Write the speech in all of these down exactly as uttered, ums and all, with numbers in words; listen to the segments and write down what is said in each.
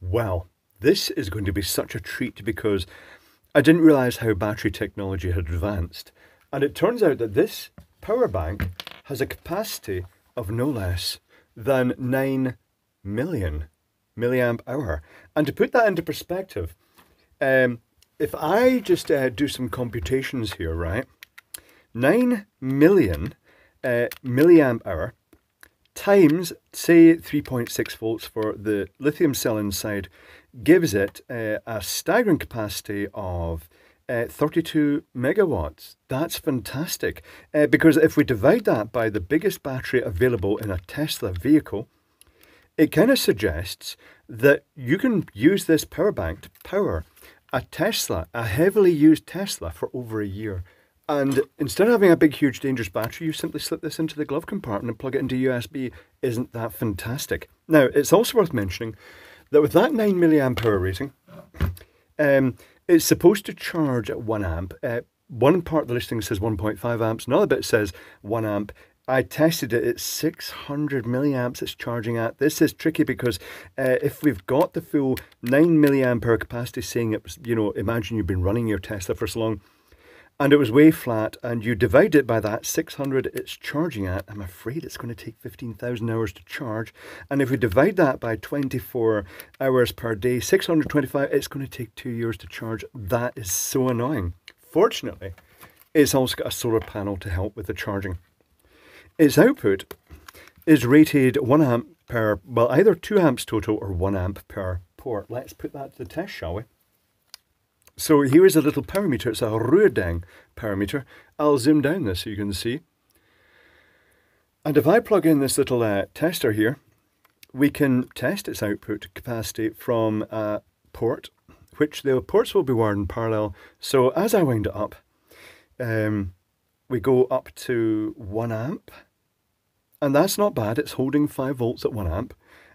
Wow, this is going to be such a treat because I didn't realise how battery technology had advanced. And it turns out that this power bank has a capacity of no less than nine million milliamp hour. And to put that into perspective, um, if I just uh, do some computations here, right? nine million uh, milliamp hour times, say, three point six volts for the lithium cell inside gives it uh, a staggering capacity of uh, thirty-two megawatts. That's fantastic, uh, because if we divide that by the biggest battery available in a Tesla vehicle, it kind of suggests that you can use this power bank to power a Tesla, a heavily used Tesla, for over a year. And instead of having a big, huge, dangerous battery, you simply slip this into the glove compartment and plug it into U S B. Isn't that fantastic? Now, it's also worth mentioning that with that nine milliamp hour rating, um, it's supposed to charge at one amp. Uh, one part of the listing says one point five amps, another bit says one amp. I tested it, it's six hundred milliamps it's charging at. This is tricky because uh, if we've got the full nine milliamp hour capacity, saying it was, you know, imagine you've been running your Tesla for so long, and it was way flat, and you divide it by that six hundred it's charging at, I'm afraid it's going to take fifteen thousand hours to charge. And if we divide that by twenty-four hours per day, six hundred twenty-five, it's going to take two years to charge. That is so annoying. Fortunately, it's also got a solar panel to help with the charging. Its output is rated one amp per, well, either two amps total or one amp per port. Let's put that to the test, shall we? So here is a little power meter. It's a RUIDENG power meter. I'll zoom down this so you can see. And if I plug in this little uh, tester here, we can test its output capacity from a port, which the ports will be wired in parallel. So as I wind it up, um, we go up to one amp. And that's not bad. It's holding five volts at one amp.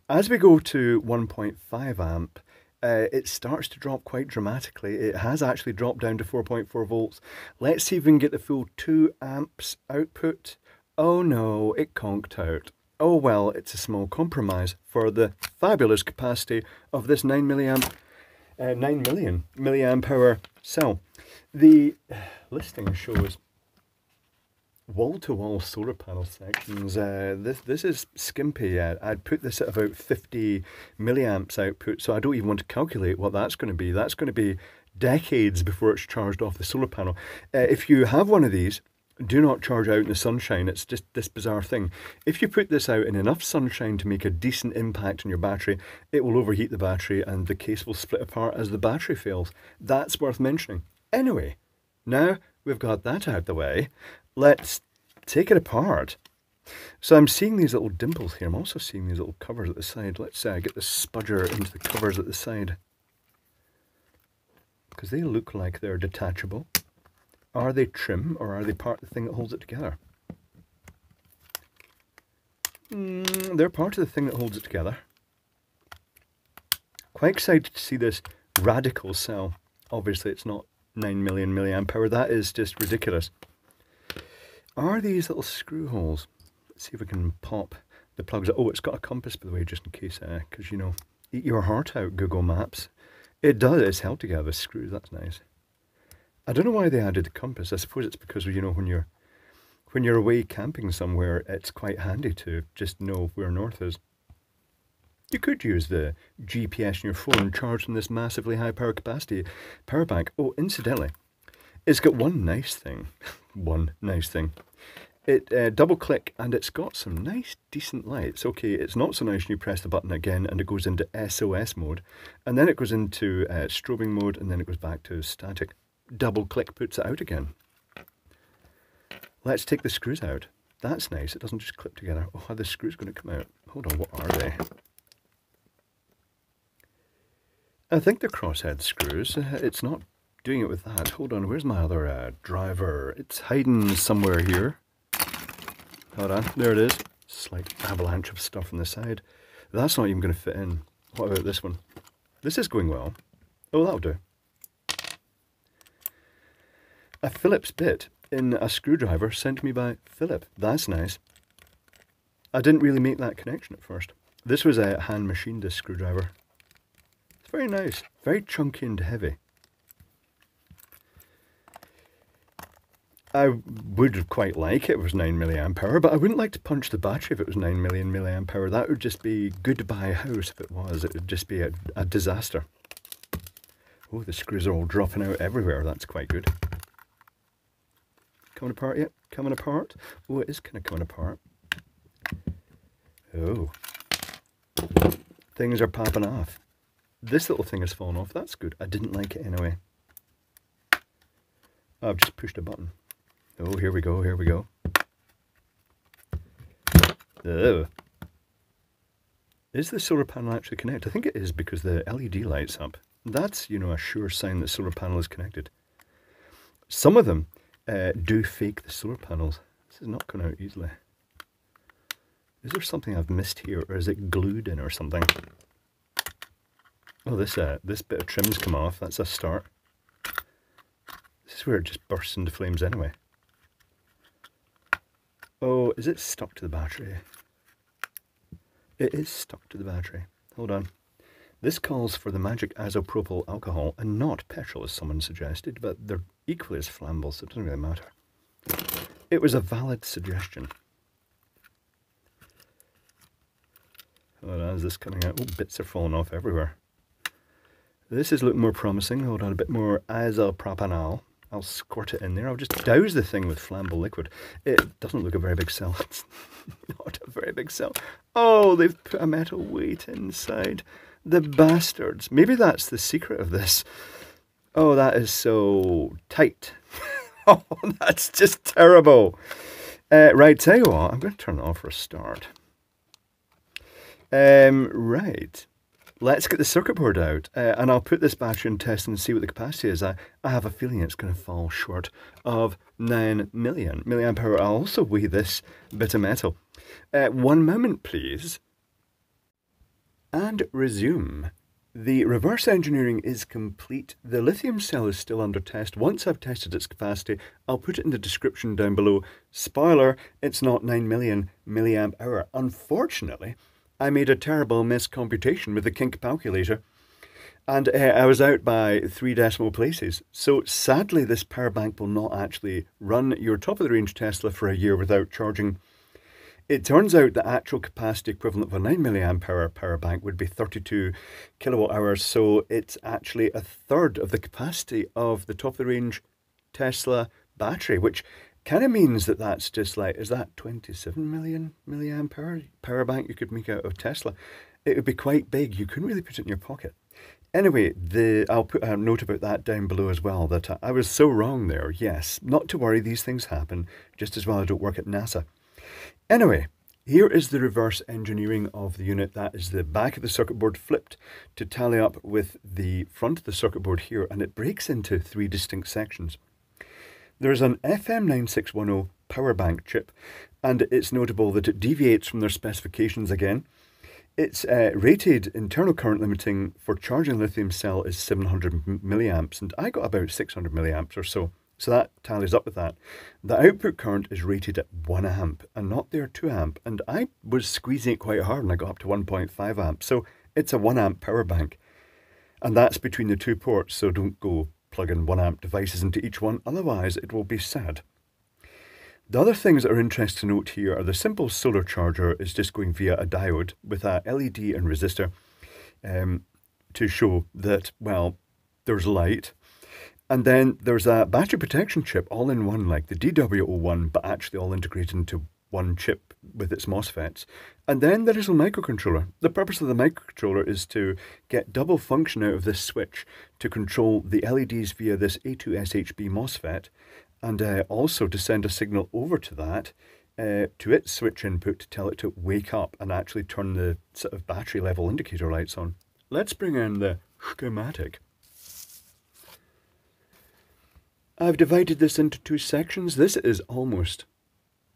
As we go to one point five amp, Uh, it starts to drop quite dramatically. It has actually dropped down to four point four volts. Let's see if we can get the full two amps output. Oh no, it conked out. Oh well, it's a small compromise for the fabulous capacity of this nine milliamp, uh, nine million milliamp hour cell. The listing shows wall-to-wall solar panel sections. Uh, this this is skimpy. Uh, I'd put this at about fifty milliamps output, so I don't even want to calculate what that's going to be. That's going to be decades before it's charged off the solar panel. Uh, if you have one of these, do not charge out in the sunshine. It's just this bizarre thing. If you put this out in enough sunshine to make a decent impact on your battery, it will overheat the battery and the case will split apart as the battery fails. That's worth mentioning. Anyway, now we've got that out of the way. Let's take it apart. So I'm seeing these little dimples here. I'm also seeing these little covers at the side. Let's uh, get the spudger into the covers at the side, because they look like they're detachable. Are they trim, or are they part of the thing that holds it together? Mm, they're part of the thing that holds it together. Quite excited to see this radical cell. Obviously it's not nine million milliamp hour. That is just ridiculous. Are these little screw holes? Let's see if we can pop the plugs out. Oh, it's got a compass, by the way, just in case, because, uh, you know, eat your heart out, Google Maps. It does, it's held together with screws, that's nice. I don't know why they added the compass. I suppose it's because, you know, when you're, when you're away camping somewhere, it's quite handy to just know where north is. You could use the G P S in your phone charged in this massively high power capacity power bank. Oh, incidentally, it's got one nice thing, one nice thing. It uh, double click and it's got some nice, decent lights. Okay, it's not so nice when you press the button again and it goes into S O S mode, and then it goes into uh, strobing mode, and then it goes back to static. Double click puts it out again. Let's take the screws out. That's nice, it doesn't just clip together. Oh, how the screws going to come out? Hold on, what are they? I think they're crosshead screws. Uh, it's not doing it with that. Hold on, where's my other uh, driver? It's hiding somewhere here. Hold on, there it is. Slight avalanche of stuff on the side. That's not even going to fit in. What about this one? This is going well. Oh, that'll do. A Phillips bit in a screwdriver sent me by Philip. That's nice. I didn't really make that connection at first. This was a hand machined, this screwdriver. very nice, very chunky and heavy. I would quite like it if it was nine milliamp hour, but I wouldn't like to punch the battery if it was nine million milliamp hour. That would just be goodbye house if it was. It would just be a, a disaster. Oh, the screws are all dropping out everywhere. That's quite good. Coming apart yet? Coming apart? Oh, it is kind of coming apart. Oh. Things are popping off. This little thing has fallen off. That's good. I didn't like it anyway. I've just pushed a button. Oh, here we go, here we go. Oh. Is the solar panel actually connected? I think it is because the L E D light's up. That's, you know, a sure sign that solar panel is connected. Some of them uh, do fake the solar panels. This is not going out easily. Is there something I've missed here, or is it glued in or something? Oh, this uh, this bit of trim's come off. That's a start. This is where it just bursts into flames anyway. Oh, is it stuck to the battery? It is stuck to the battery. Hold on. This calls for the magic isopropyl alcohol and not petrol, as someone suggested, but they're equally as flammable, so it doesn't really matter. It was a valid suggestion. Hold on, is this coming out? Oh, bits are falling off everywhere. This is looking more promising. Hold on, a bit more isopropanol. I'll squirt it in there. I'll just douse the thing with flammable liquid. It doesn't look a very big cell. It's not a very big cell. Oh, they've put a metal weight inside. The bastards. Maybe that's the secret of this. Oh, that is so tight. Oh, that's just terrible. Uh, right, tell you what, I'm going to turn it off for a start. Um, right. Let's get the circuit board out, uh, and I'll put this battery in test and see what the capacity is. I, I have a feeling it's going to fall short of nine million milliamp hour. I'll also weigh this bit of metal. Uh, one moment, please. And resume. The reverse engineering is complete. The lithium cell is still under test. Once I've tested its capacity, I'll put it in the description down below. Spoiler, it's not nine million milliamp hour. Unfortunately, I made a terrible miscomputation with the Kink Palculator, and uh, I was out by three decimal places. So sadly, this power bank will not actually run your top-of-the-range Tesla for a year without charging. It turns out the actual capacity equivalent of a nine milliamp hour power bank would be thirty-two kilowatt hours, so it's actually a third of the capacity of the top-of-the-range Tesla battery, which kind of means that that's just like, is that twenty-seven million milliamp hour power bank you could make out of Tesla? It would be quite big. You couldn't really put it in your pocket. Anyway, the I'll put a note about that down below as well, that I was so wrong there. Yes, not to worry, these things happen, just as well I don't work at NASA. Anyway, here is the reverse engineering of the unit. That is the back of the circuit board flipped to tally up with the front of the circuit board here, and it breaks into three distinct sections. There is an F M nine six one zero power bank chip, and it's notable that it deviates from their specifications again. Its uh, rated internal current limiting for charging lithium cell is seven hundred milliamps, and I got about six hundred milliamps or so, so that tallies up with that. The output current is rated at one amp, and not their two amp, and I was squeezing it quite hard, and I got up to one point five amps, so it's a one amp power bank. And that's between the two ports, so don't go plug in one amp devices into each one, otherwise it will be sad. The other things that are interesting to note here are the simple solar charger is just going via a diode with a L E D and resistor um, to show that, well, there's light. And then there's a battery protection chip all in one, like the D W zero one, but actually all integrated into one chip with its MOSFETs. And then there is a microcontroller. The purpose of the microcontroller is to get double function out of this switch to control the L E Ds via this A two S H B MOSFET, and uh, also to send a signal over to that, uh, to its switch input, to tell it to wake up and actually turn the sort of battery level indicator lights on. Let's bring in the schematic. I've divided this into two sections. This is almost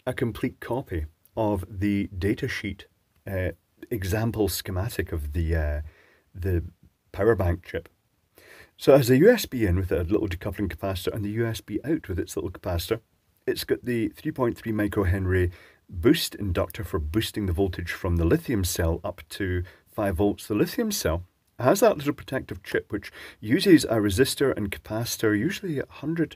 a complete copy of the datasheet uh, example schematic of the uh, the power bank chip. So it has a U S B in with a little decoupling capacitor and the U S B out with its little capacitor. It's got the three point three microhenry boost inductor for boosting the voltage from the lithium cell up to five volts. The lithium cell has that little protective chip which uses a resistor and capacitor, usually one hundred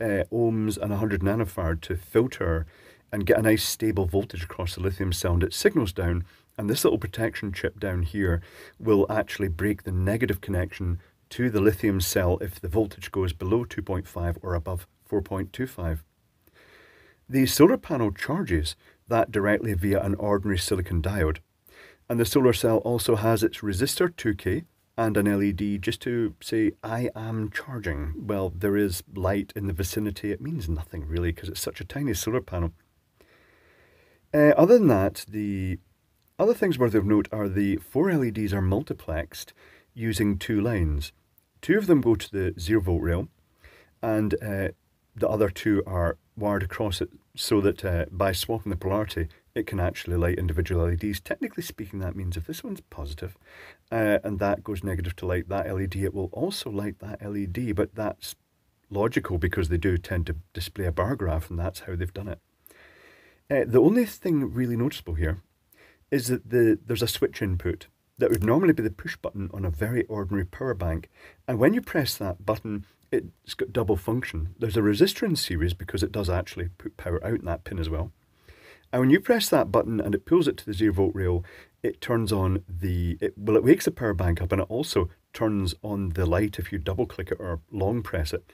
uh, ohms and one hundred nanofarad, to filter and get a nice stable voltage across the lithium cell, and it signals down, and this little protection chip down here will actually break the negative connection to the lithium cell if the voltage goes below two point five or above four point two five. The solar panel charges that directly via an ordinary silicon diode, and the solar cell also has its resistor two K and an L E D just to say, I am charging. Well, there is light in the vicinity. It means nothing really because it's such a tiny solar panel. Uh, other than that, the other things worth of note are the four L E Ds are multiplexed using two lines. Two of them go to the zero volt rail, and uh, the other two are wired across it so that uh, by swapping the polarity, it can actually light individual L E Ds. Technically speaking, that means if this one's positive uh, and that goes negative to light that L E D, it will also light that L E D, but that's logical because they do tend to display a bar graph, and that's how they've done it. Uh, the only thing really noticeable here is that the, there's a switch input that would normally be the push button on a very ordinary power bank, and when you press that button, it's got double function. There's a resistor in series because it does actually put power out in that pin as well. And when you press that button and it pulls it to the zero volt rail, it turns on the, it, well, it wakes the power bank up, and it also turns on the light if you double click it or long press it.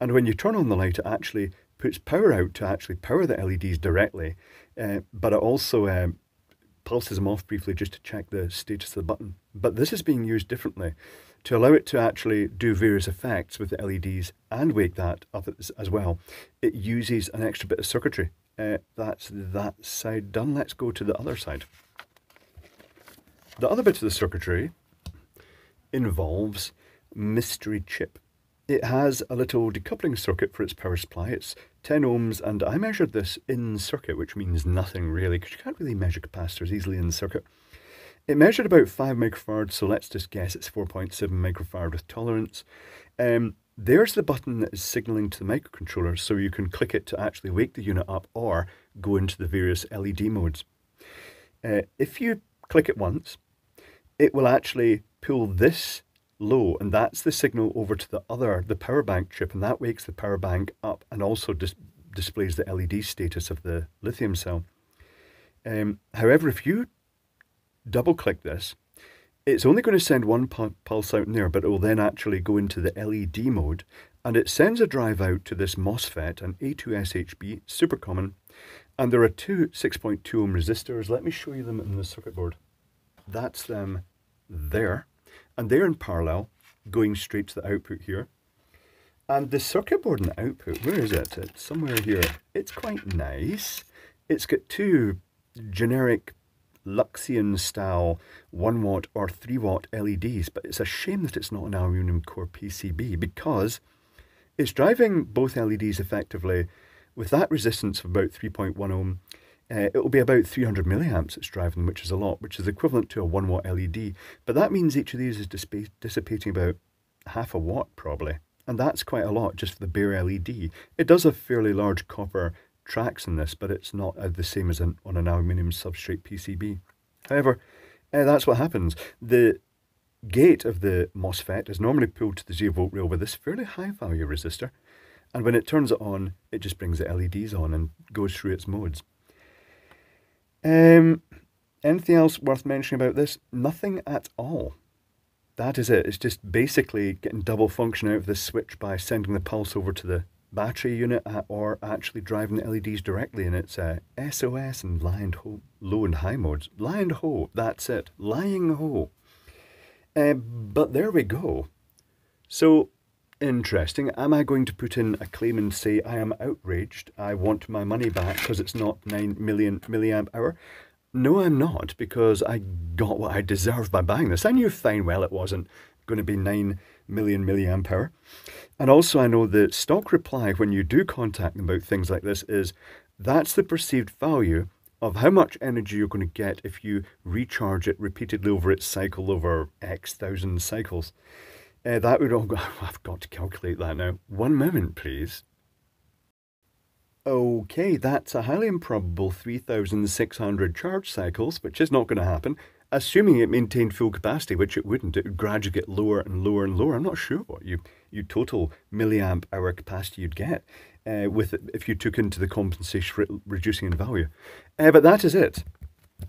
And when you turn on the light, it actually puts power out to actually power the L E Ds directly, uh, but it also uh, pulses them off briefly just to check the status of the button. But this is being used differently to allow it to actually do various effects with the L E Ds and wake that up as well. It uses an extra bit of circuitry. Uh, that's that side done. Let's go to the other side. The other bit of the circuitry involves mystery chip. It has a little decoupling circuit for its power supply. It's ten ohms, and I measured this in circuit, which means nothing really, because you can't really measure capacitors easily in circuit. It measured about five microfarads, so let's just guess it's four point seven microfarad with tolerance. Um, There's the button that is signaling to the microcontroller, so you can click it to actually wake the unit up or go into the various L E D modes. Uh, if you click it once, it will actually pull this low, and that's the signal over to the other, the power bank chip, and that wakes the power bank up and also dis displays the L E D status of the lithium cell. Um, however, if you double click this, it's only going to send one pulse out in there, but it will then actually go into the L E D mode, and it sends a drive out to this MOSFET, an A two S H B, super common, and there are two six point two ohm resistors. Let me show you them in the circuit board. That's them there, and they're in parallel, going straight to the output here. And the circuit board and the output, where is it? It's somewhere here. It's quite nice. It's got two generic Luxeon style one watt or three watt L E Ds, but it's a shame that it's not an aluminium core P C B, because it's driving both L E Ds effectively with that resistance of about three point one ohm. Uh, it will be about three hundred milliamps it's driving, which is a lot, which is equivalent to a one watt L E D, but that means each of these is disp dissipating about half a watt probably, and that's quite a lot just for the bare L E D. It does have fairly large copper tracks in this, but it's not uh, the same as an, on an aluminium substrate P C B. However, uh, that's what happens. The gate of the MOSFET is normally pulled to the zero volt rail with this fairly high value resistor, and when it turns it on, it just brings the L E Ds on and goes through its modes. Um, anything else worth mentioning about this? Nothing at all. That is it. It's just basically getting double function out of this switch by sending the pulse over to the battery unit or actually driving the L E Ds directly, and it's uh, S O S and lie and ho, low and high modes. Lie and ho, that's it. Lying ho. Uh, but there we go. So, interesting. Am I going to put in a claim and say I am outraged, I want my money back because it's not nine million milliamp hour? No, I'm not, because I got what I deserved by buying this. I knew fine well it wasn't going to be nine million milliamp hour. And also I know the stock reply when you do contact them about things like this is, that's the perceived value of how much energy you're going to get if you recharge it repeatedly over its cycle, over X thousand cycles. Uh, that would all go, I've got to calculate that now. One moment, please. Okay, that's a highly improbable three thousand six hundred charge cycles, which is not going to happen. assuming it maintained full capacity, which it wouldn't. It would gradually get lower and lower and lower. I'm not sure what you, you total milliamp hour capacity you'd get uh, with it if you took into the compensation for it reducing in value. Uh, but that is it.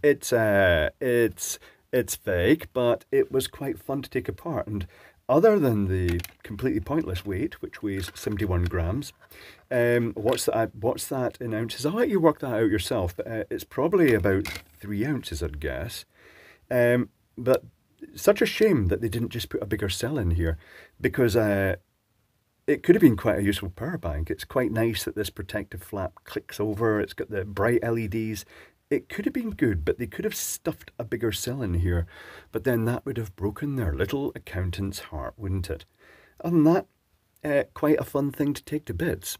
It's, uh, it's, it's vague, but it was quite fun to take apart. And other than the completely pointless weight, which weighs seventy-one grams, um, what's that, what's that in ounces? I'll let you work that out yourself, but uh, it's probably about three ounces, I'd guess. Um, but such a shame that they didn't just put a bigger cell in here, because uh, it could have been quite a useful power bank. It's quite nice that this protective flap clicks over. It's got the bright L E Ds. It could have been good, but they could have stuffed a bigger cell in here, but then that would have broken their little accountant's heart, wouldn't it? Other than that, uh, quite a fun thing to take to bits.